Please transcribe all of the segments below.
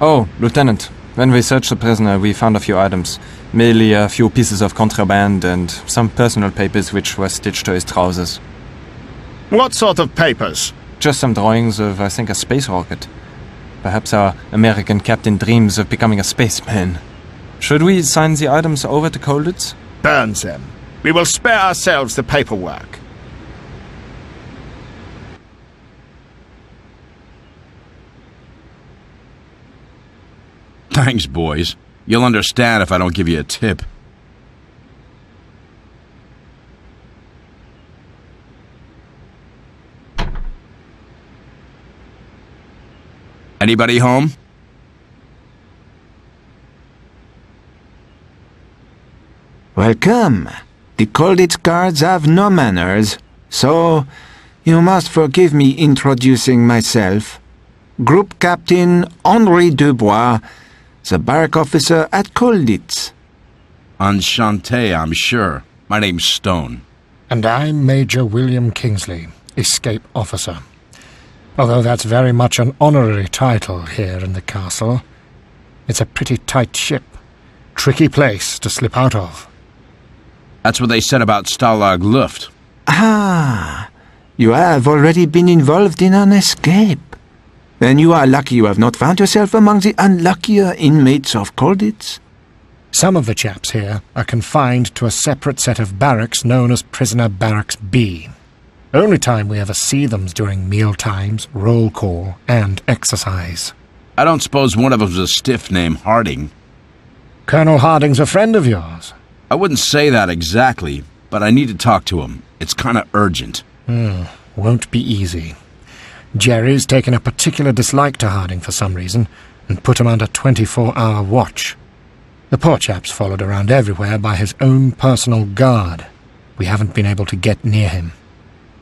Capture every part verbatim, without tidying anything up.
Oh, Lieutenant. When we searched the prisoner, we found a few items. Mainly a few pieces of contraband and some personal papers which were stitched to his trousers. What sort of papers? Just some drawings of, I think, a space rocket. Perhaps our American captain dreams of becoming a spaceman. Should we sign the items over to Colditz? Burn them. We will spare ourselves the paperwork. Thanks, boys. You'll understand if I don't give you a tip. Anybody home? Welcome. The Colditz guards have no manners, so you must forgive me introducing myself. Group Captain Henri Dubois, the barrack officer at Colditz. Enchanté, I'm sure. My name's Stone. And I'm Major William Kingsley, escape officer. Although that's very much an honorary title here in the castle. It's a pretty tight ship. Tricky place to slip out of. That's what they said about Stalag Luft. Ah, you have already been involved in an escape. Then you are lucky you have not found yourself among the unluckier inmates of Colditz. Some of the chaps here are confined to a separate set of barracks known as Prisoner Barracks B. Only time we ever see them's during meal times, roll call, and exercise. I don't suppose one of them's a stiff named Harding. Colonel Harding's a friend of yours. I wouldn't say that exactly, but I need to talk to him. It's kind of urgent. Hmm, won't be easy. Jerry's taken a particular dislike to Harding for some reason, and put him under twenty-four hour watch. The poor chap's followed around everywhere by his own personal guard. We haven't been able to get near him.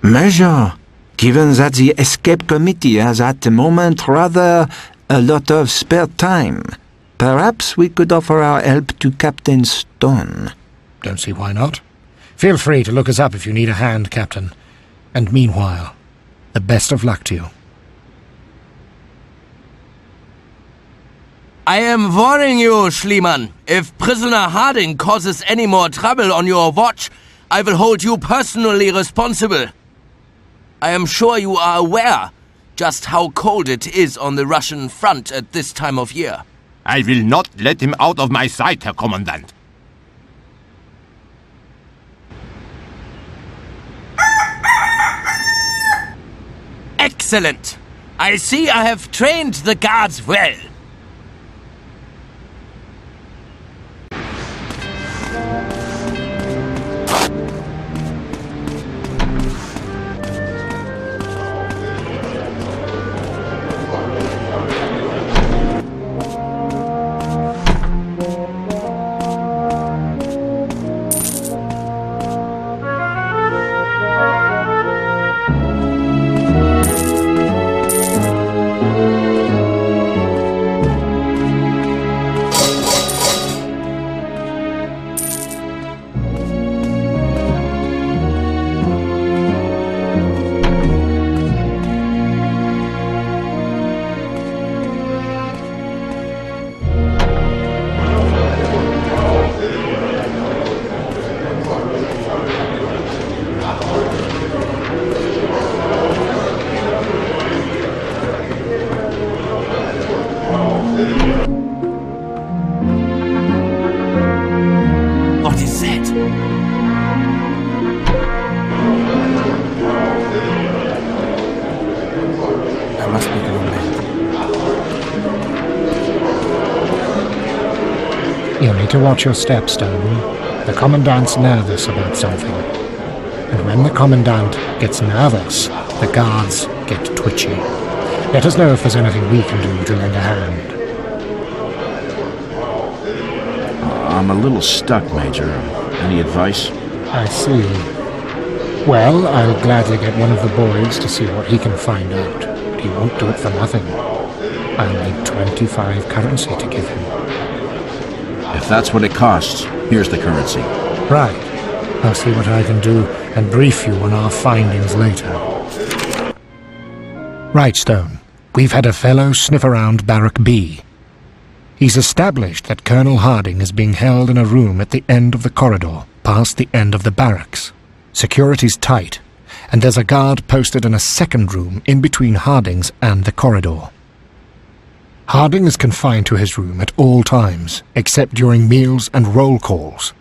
Major, given that the escape committee has at the moment rather a lot of spare time, perhaps we could offer our help to Captain Stone. Don't see why not. Feel free to look us up if you need a hand, Captain. And meanwhile, the best of luck to you. I am warning you, Schliemann. If Prisoner Harding causes any more trouble on your watch, I will hold you personally responsible. I am sure you are aware just how cold it is on the Russian front at this time of year. I will not let him out of my sight, Herr Kommandant. Excellent. I see I have trained the guards well. To watch your step, Stone. The Commandant's nervous about something. And when the Commandant gets nervous, the guards get twitchy. Let us know if there's anything we can do to lend a hand. Uh, I'm a little stuck, Major. Any advice? I see. Well, I'll gladly get one of the boys to see what he can find out. But he won't do it for nothing. I'll need twenty-five currency to give him. If that's what it costs, here's the currency. Right. I'll see what I can do and brief you on our findings later. Right, Stone. We've had a fellow sniff around Barrack B. He's established that Colonel Harding is being held in a room at the end of the corridor, past the end of the barracks. Security's tight, and there's a guard posted in a second room in between Harding's and the corridor. Harding is confined to his room at all times, except during meals and roll calls.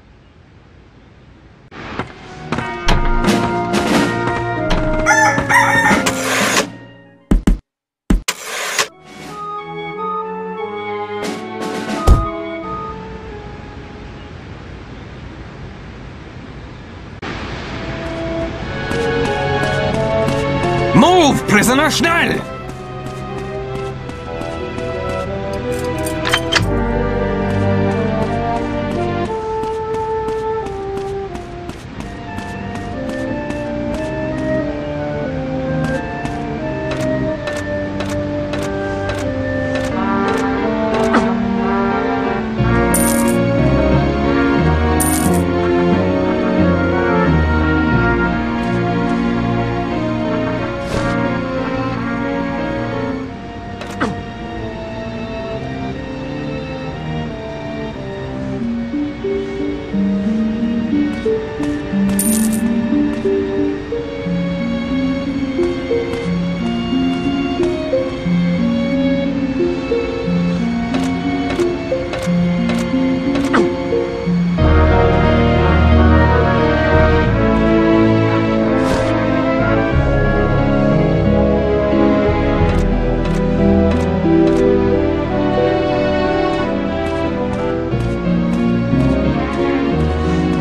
Move, prisoner, schnell!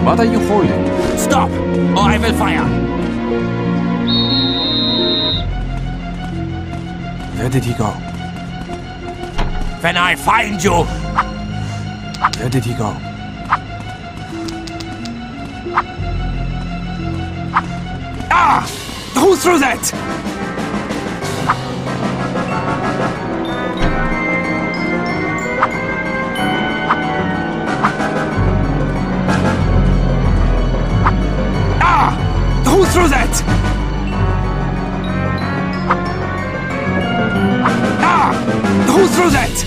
What are you holding? Stop, or I will fire! Where did he go? When I find you! Where did he go? Ah! Who threw that? Through that! Ah! Who threw that?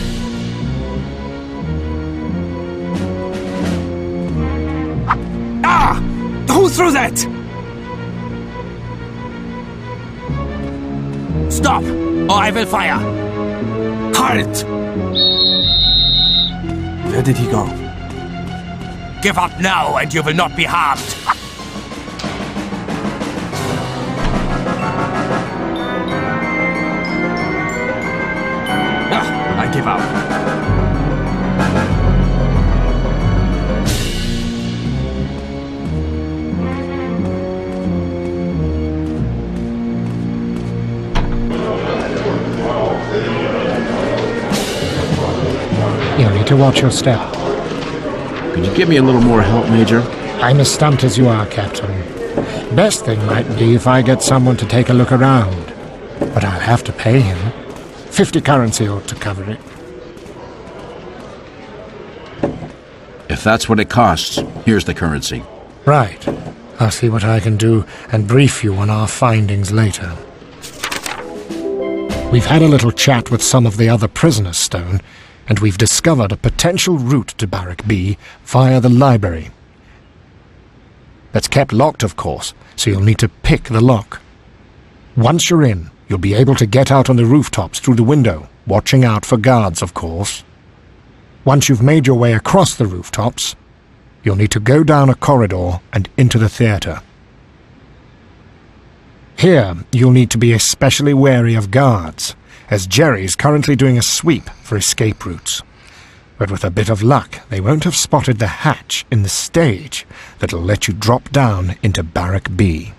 Ah! Who threw that? Stop, or I will fire! Halt! Where did he go? Give up now, and you will not be harmed! Give up. You need to watch your step. Could you give me a little more help, Major? I'm as stumped as you are, Captain. Best thing might be if I get someone to take a look around. But I'll have to pay him. Fifty currency ought to cover it. If that's what it costs, here's the currency. Right. I'll see what I can do and brief you on our findings later. We've had a little chat with some of the other prisoners, Stone, and we've discovered a potential route to Barrack B via the library. That's kept locked, of course, so you'll need to pick the lock. Once you're in, you'll be able to get out on the rooftops through the window, watching out for guards, of course. Once you've made your way across the rooftops, you'll need to go down a corridor and into the theater. Here, you'll need to be especially wary of guards, as Jerry's currently doing a sweep for escape routes. But with a bit of luck, they won't have spotted the hatch in the stage that'll let you drop down into Barrack B.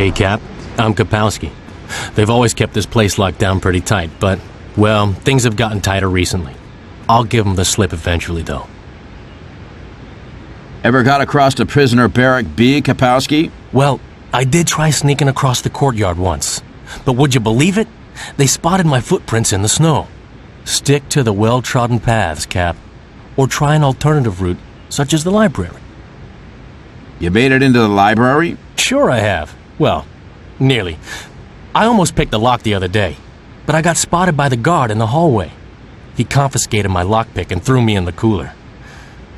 Hey, Cap. I'm Kapowski. They've always kept this place locked down pretty tight, but, well, things have gotten tighter recently. I'll give them the slip eventually, though. Ever got across to Prisoner Barrack B, Kapowski? Well, I did try sneaking across the courtyard once. But would you believe it? They spotted my footprints in the snow. Stick to the well-trodden paths, Cap. Or try an alternative route, such as the library. You made it into the library? Sure I have. Well, nearly. I almost picked the lock the other day, but I got spotted by the guard in the hallway. He confiscated my lockpick and threw me in the cooler.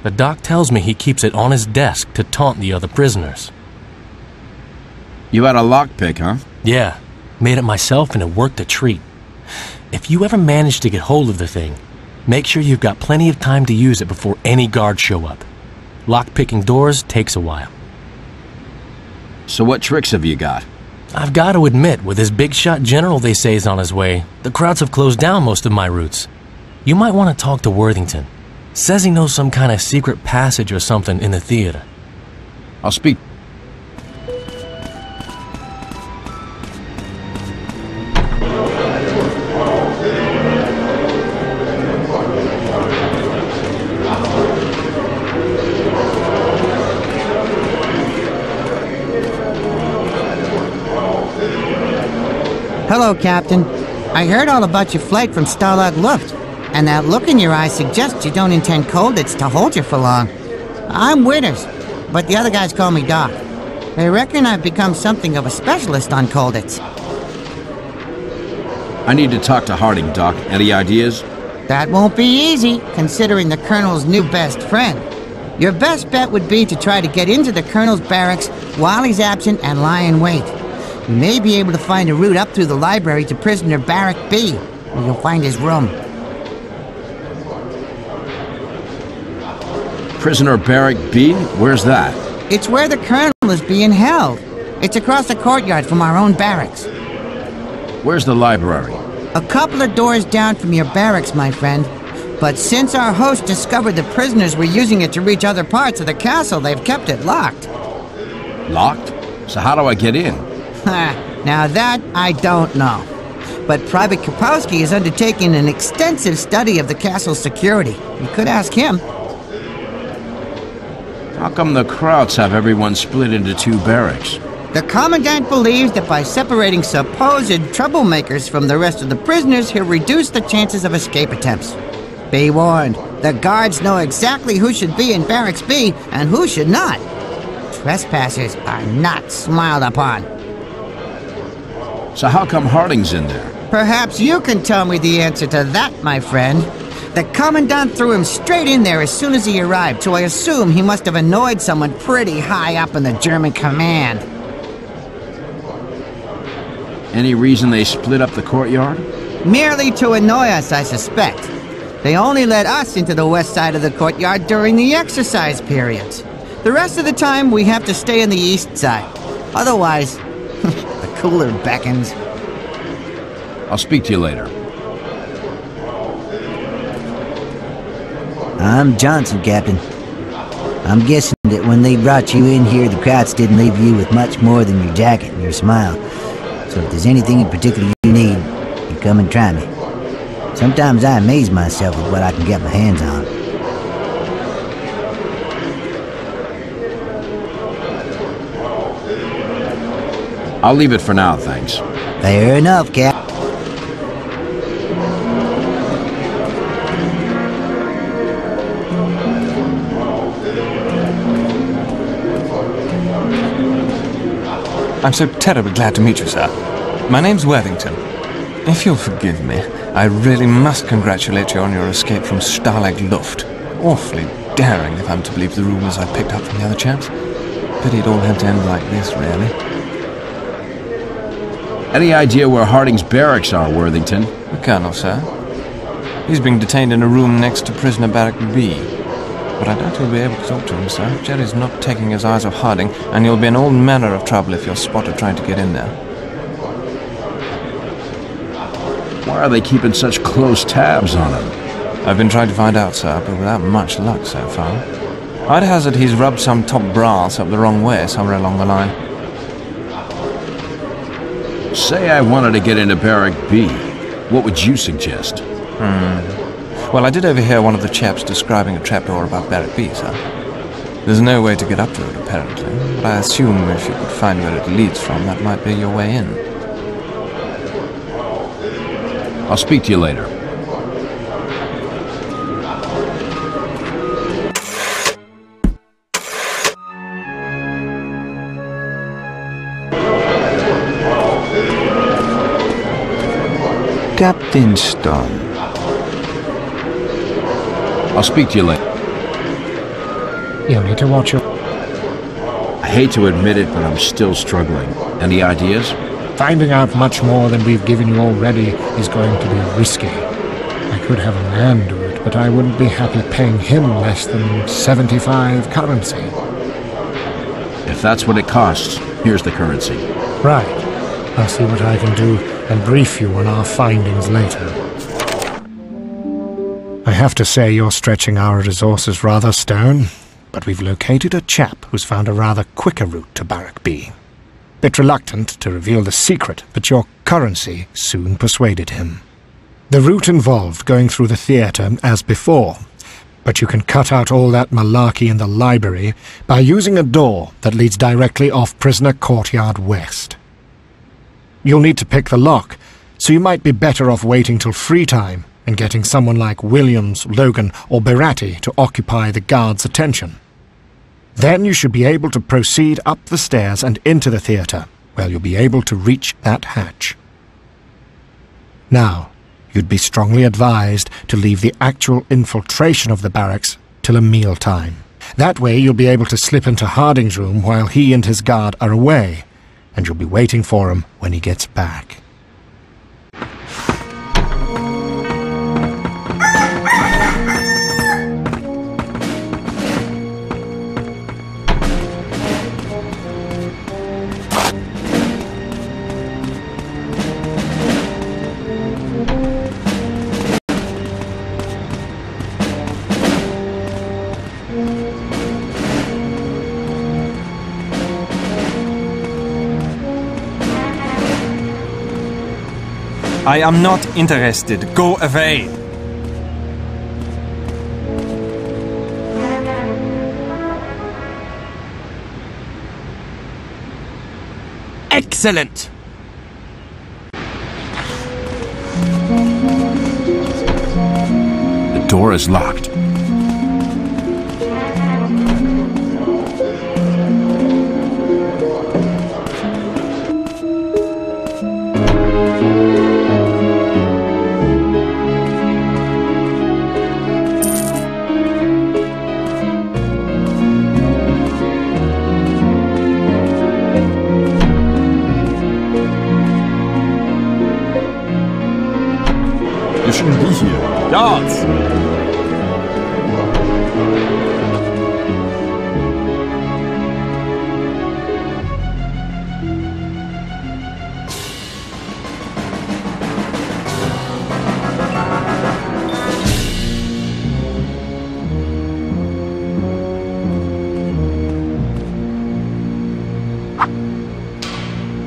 The doc tells me he keeps it on his desk to taunt the other prisoners. You had a lockpick, huh? Yeah. Made it myself and it worked a treat. If you ever manage to get hold of the thing, make sure you've got plenty of time to use it before any guards show up. Lockpicking doors takes a while. So what tricks have you got? I've got to admit, with this big shot general they say is on his way, the crowds have closed down most of my routes. You might want to talk to Worthington. Says he knows some kind of secret passage or something in the theater. I'll speak. Hello, Captain. I heard all about your flight from Stalag Luft, and that look in your eye suggests you don't intend Colditz to hold you for long. I'm Winters, but the other guys call me Doc. They reckon I've become something of a specialist on Colditz. I need to talk to Harding, Doc. Any ideas? That won't be easy, considering the Colonel's new best friend. Your best bet would be to try to get into the Colonel's barracks while he's absent and lie in wait. You may be able to find a route up through the library to Prisoner Barrack B, where you'll find his room. Prisoner Barrack B? Where's that? It's where the Colonel is being held. It's across the courtyard from our own barracks. Where's the library? A couple of doors down from your barracks, my friend. But since our host discovered the prisoners were using it to reach other parts of the castle, they've kept it locked. Locked? So how do I get in? Now that I don't know. But Private Karpowski has undertaken an extensive study of the castle's security. You could ask him. How come the Krauts have everyone split into two barracks? The Commandant believes that by separating supposed troublemakers from the rest of the prisoners, he'll reduce the chances of escape attempts. Be warned, the guards know exactly who should be in Barracks B and who should not. Trespassers are not smiled upon. So how come Harding's in there? Perhaps you can tell me the answer to that, my friend. The Commandant threw him straight in there as soon as he arrived, so I assume he must have annoyed someone pretty high up in the German command. Any reason they split up the courtyard? Merely to annoy us, I suspect. They only let us into the west side of the courtyard during the exercise periods. The rest of the time, we have to stay in the east side. Otherwise... cooler beckons. I'll speak to you later. I'm Johnson, Captain. I'm guessing that when they brought you in here, the Krauts didn't leave you with much more than your jacket and your smile. So if there's anything in particular you need, you come and try me. Sometimes I amaze myself with what I can get my hands on. I'll leave it for now, thanks. Fair enough, Cap. I'm so terribly glad to meet you, sir. My name's Worthington. If you'll forgive me, I really must congratulate you on your escape from Stalag Luft. Awfully daring, if I'm to believe the rumors I picked up from the other chaps. Pity it all had to end like this, really. Any idea where Harding's barracks are, Worthington? The Colonel, sir. He's being detained in a room next to Prisoner Barrack B. But I doubt you'll be able to talk to him, sir. Jerry's not taking his eyes off Harding, and you'll be in all manner of trouble if you're spotted trying to get in there. Why are they keeping such close tabs on him? I've been trying to find out, sir, but without much luck so far. I'd hazard he's rubbed some top brass up the wrong way somewhere along the line. Say I wanted to get into Barrack B. What would you suggest? Hmm. Well, I did overhear one of the chaps describing a trapdoor above Barrack B, sir. There's no way to get up to it, apparently, but I assume if you could find where it leads from, that might be your way in. I'll speak to you later. Captain Stone. I'll speak to you later. You'll need to watch your... I hate to admit it, but I'm still struggling. Any ideas? Finding out much more than we've given you already is going to be risky. I could have a man do it, but I wouldn't be happy paying him less than seventy-five currency. If that's what it costs, here's the currency. Right. I'll see what I can do and brief you on our findings later. I have to say you're stretching our resources rather, Stone, but we've located a chap who's found a rather quicker route to Barrack B. Bit reluctant to reveal the secret, but your currency soon persuaded him. The route involved going through the theatre as before, but you can cut out all that malarkey in the library by using a door that leads directly off Prisoner Courtyard West. You'll need to pick the lock, so you might be better off waiting till free time and getting someone like Williams, Logan, or Baratti to occupy the guard's attention. Then you should be able to proceed up the stairs and into the theatre, where you'll be able to reach that hatch. Now, you'd be strongly advised to leave the actual infiltration of the barracks till a meal time. That way you'll be able to slip into Harding's room while he and his guard are away, and you'll be waiting for him when he gets back. I am not interested. Go away! Excellent! The door is locked.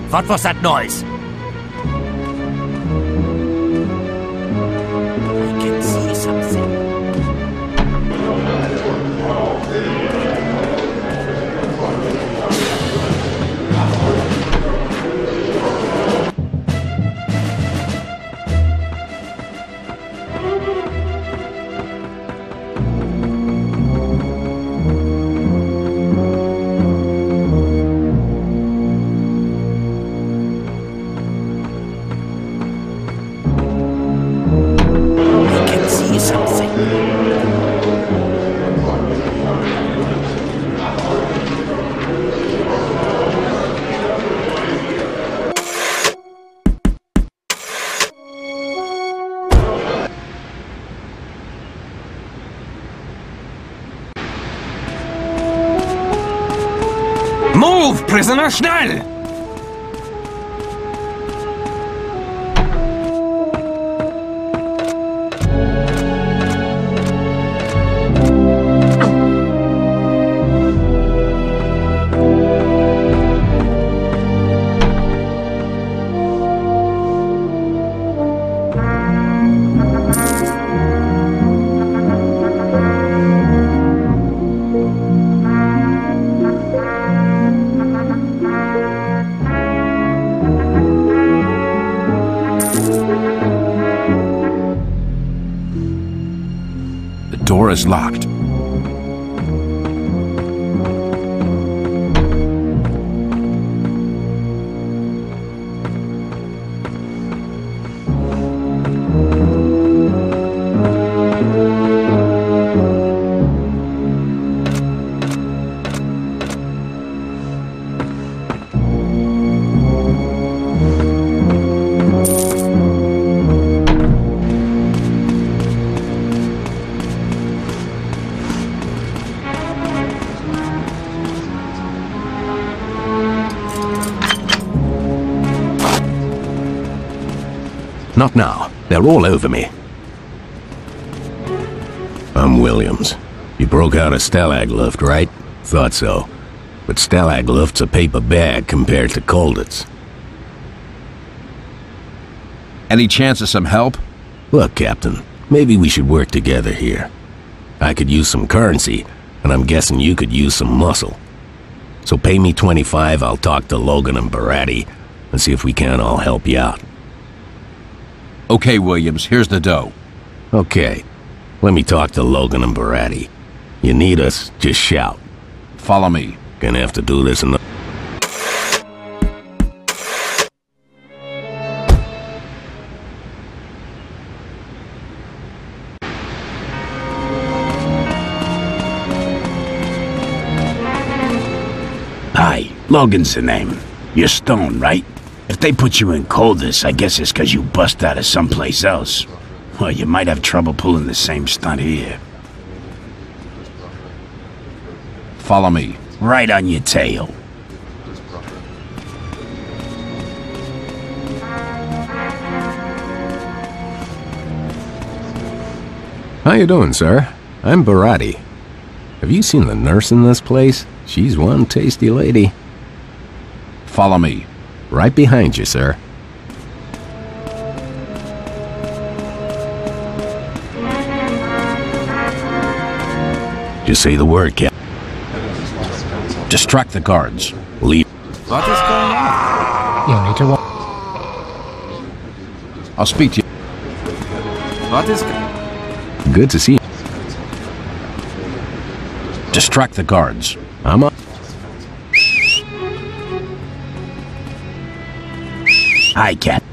What was that noise? I can see something. Prisoner, schnell! Door is locked. Not now. They're all over me. I'm Williams. You broke out of Stalag Luft, right? Thought so. But Stalag Luft's a paper bag compared to Colditz. Any chance of some help? Look, Captain, maybe we should work together here. I could use some currency, and I'm guessing you could use some muscle. So pay me twenty-five, I'll talk to Logan and Baratti, and see if we can't all help you out. Okay, Williams, here's the dough. Okay. Let me talk to Logan and Baratti. You need us, just shout. Follow me. Gonna have to do this in the... Hi, Logan's the name. You're Stone, right? If they put you in Colditz, I guess it's because you bust out of someplace else. Well, you might have trouble pulling the same stunt here. Follow me. Right on your tail. How you doing, sir? I'm Baratti. Have you seen the nurse in this place? She's one tasty lady. Follow me. Right behind you, sir. Just say the word, Captain. Distract the guards. Leave. What is going on? You need to walk. I'll speak to you. What is going on? Good to see you. Distract the guards. I'm up. Hi, Cap.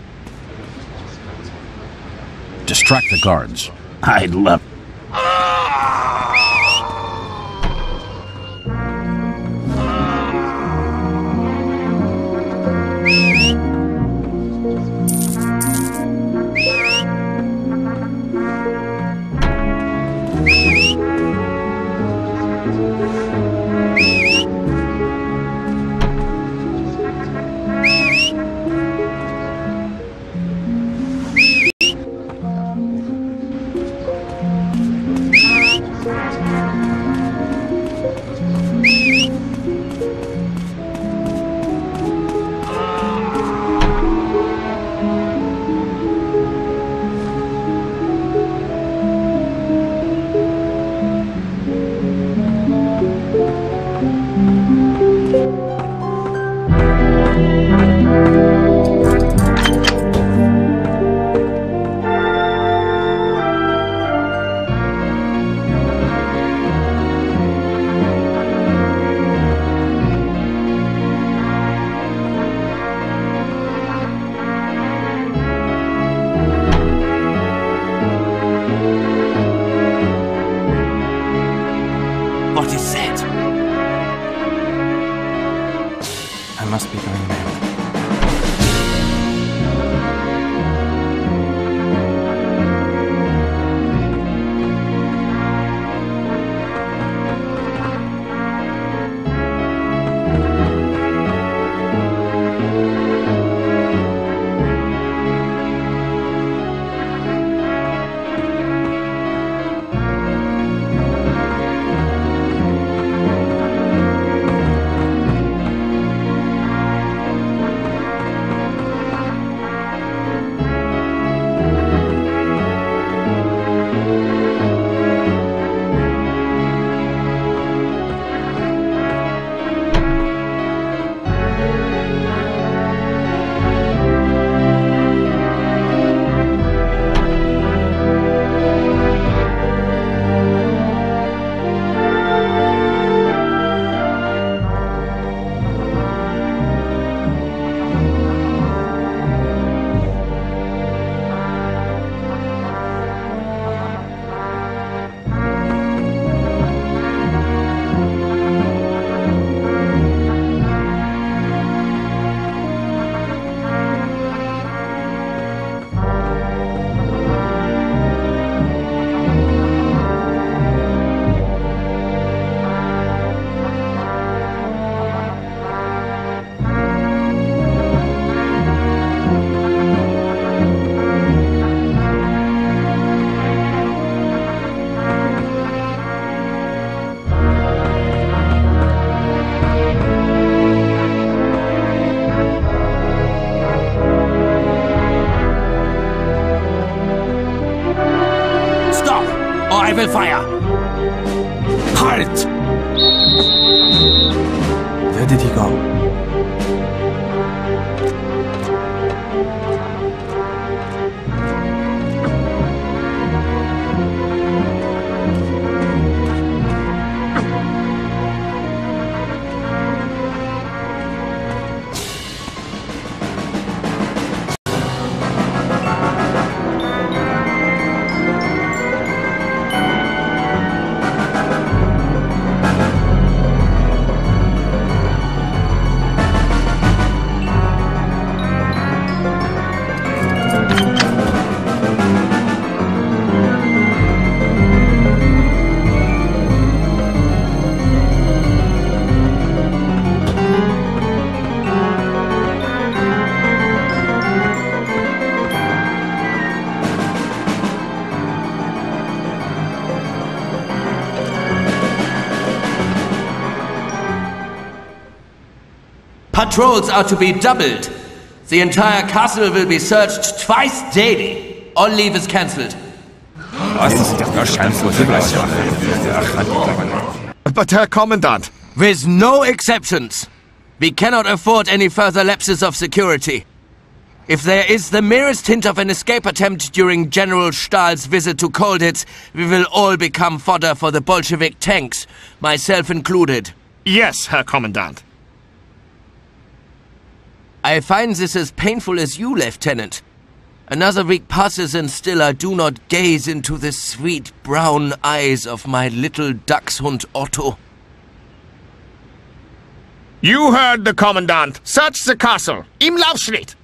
Distract the guards. I'd love... I will fire! Halt! Where did he go? Patrols are to be doubled. The entire castle will be searched twice daily. All leave is cancelled. But Herr Commandant... With no exceptions. We cannot afford any further lapses of security. If there is the merest hint of an escape attempt during General Stahl's visit to Colditz, we will all become fodder for the Bolshevik tanks, myself included. Yes, Herr Commandant. I find this as painful as you, Lieutenant. Another week passes and still I do not gaze into the sweet brown eyes of my little dachshund Otto. You heard the Commandant. Search the castle. Im Laufschritt.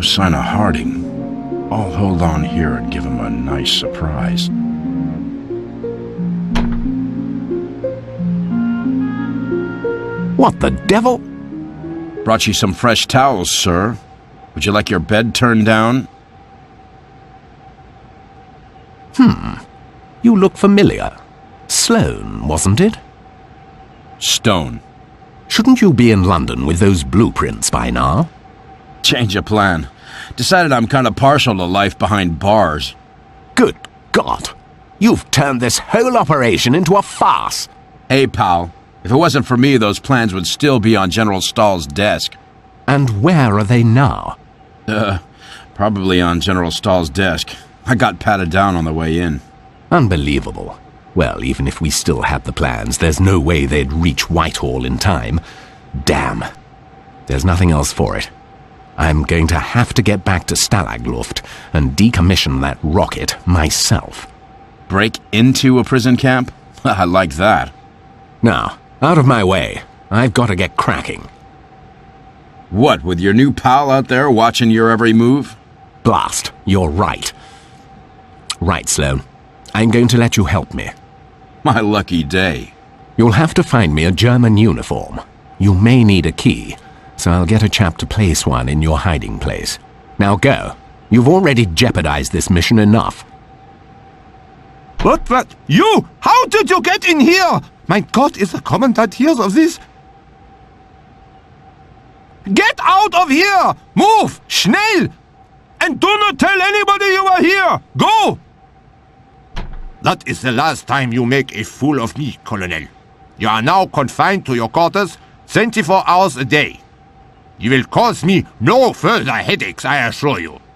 no sign of Harding. I'll hold on here and give him a nice surprise. What the devil? Brought you some fresh towels, sir. Would you like your bed turned down? Hmm. You look familiar. Sloane, wasn't it? Stone. Shouldn't you be in London with those blueprints by now? Change of plan. Decided I'm kind of partial to life behind bars. Good God! You've turned this whole operation into a farce! Hey, pal. If it wasn't for me, those plans would still be on General Stahl's desk. And where are they now? Uh, probably on General Stahl's desk. I got patted down on the way in. Unbelievable. Well, even if we still had the plans, there's no way they'd reach Whitehall in time. Damn. There's nothing else for it. I'm going to have to get back to Stalag Luft and decommission that rocket myself. Break into a prison camp? I like that. Now, out of my way. I've got to get cracking. What, with your new pal out there watching your every move? Blast, you're right. Right, Sloane. I'm going to let you help me. My lucky day. You'll have to find me a German uniform. You may need a key, so I'll get a chap to place one in your hiding place. Now go. You've already jeopardized this mission enough. What, what? You? How did you get in here? My God, is the Commandant here of this? Get out of here! Move! Schnell! And do not tell anybody you are here! Go! That is the last time you make a fool of me, Colonel. You are now confined to your quarters twenty-four hours a day. You will cause me no further headaches, I assure you.